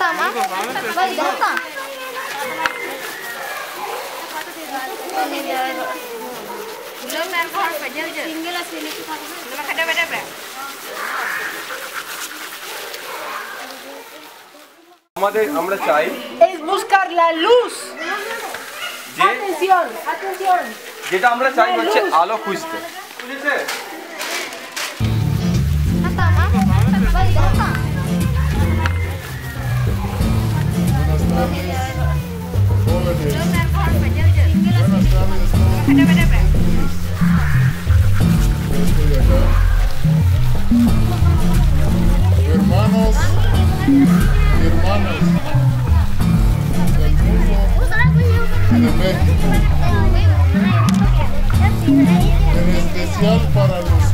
Datang, ah. Balik datang. Belum nervous aja udah. Tinggal sini kita. Belum kada-kada, Bro. Amra chai. Es buscar la luz. Atención, atención. Jeta amra chai হচ্ছে আলো খুঁজতে। বুঝেছে? Hermanos, hermanas, del mundo y de México, en especial para los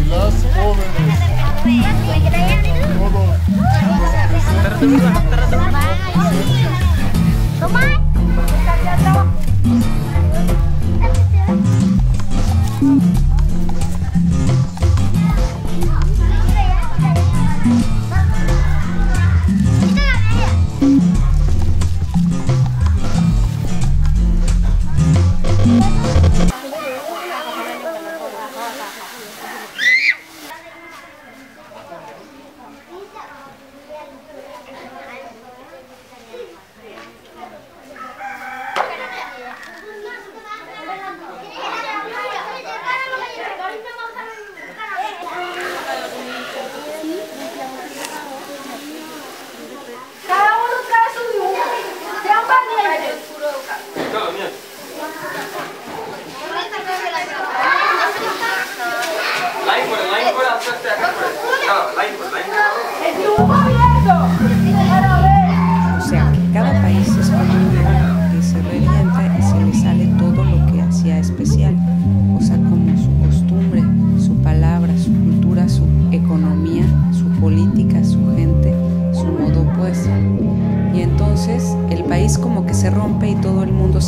y las jóvenes,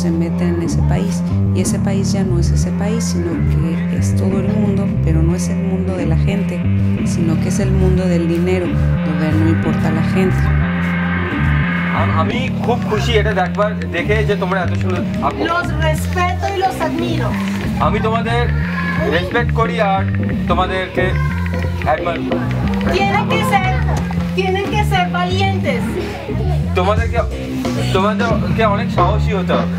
se mete en ese país y ese país ya no es ese país, sino que es todo el mundo, pero no es el mundo de la gente, sino que es el mundo del dinero, donde no importa la gente. Los respeto y los admiro. Tienen que ser valientes. তোমাদেরকে অনেক সাহসী হতে হবে।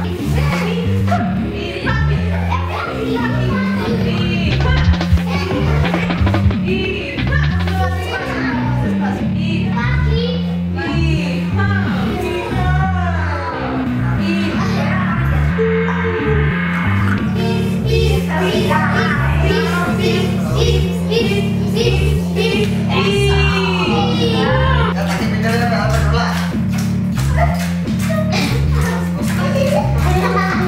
Hahaha.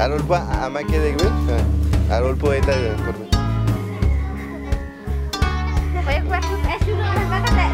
Arolpa amake degbe, Arolpa eta korbe. Bayak bayak esu nang bakate.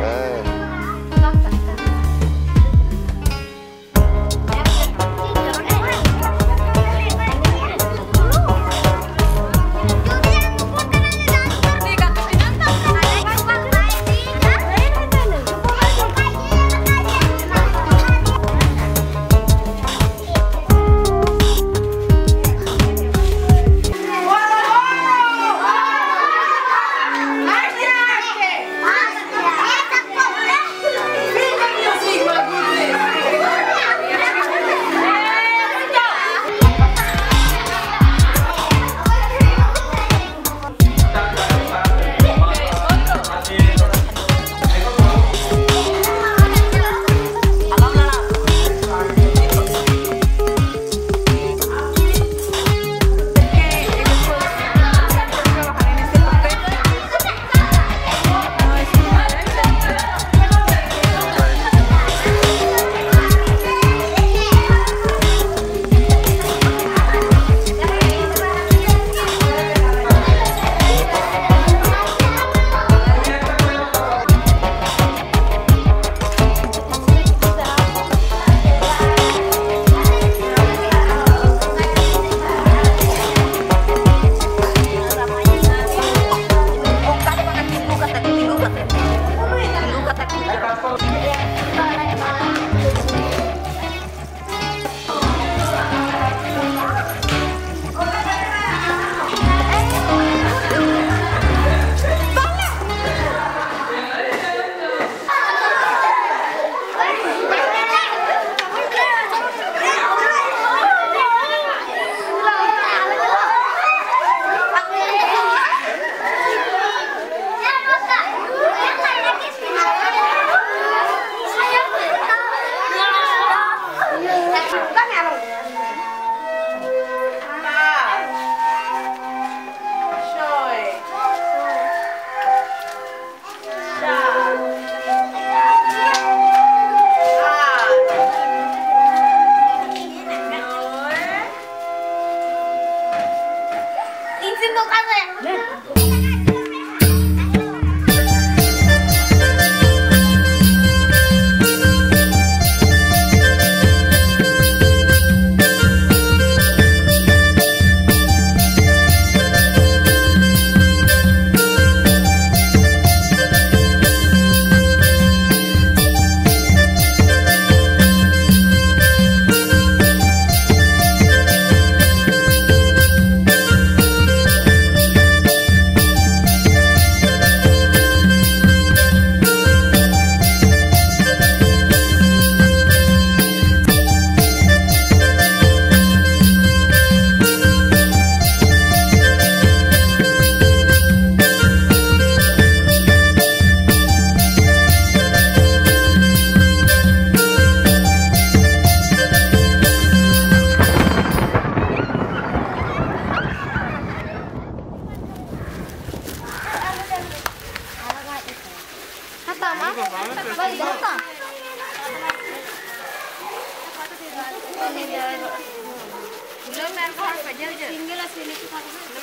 Belum main golf aja udah. Tinggal sini kita.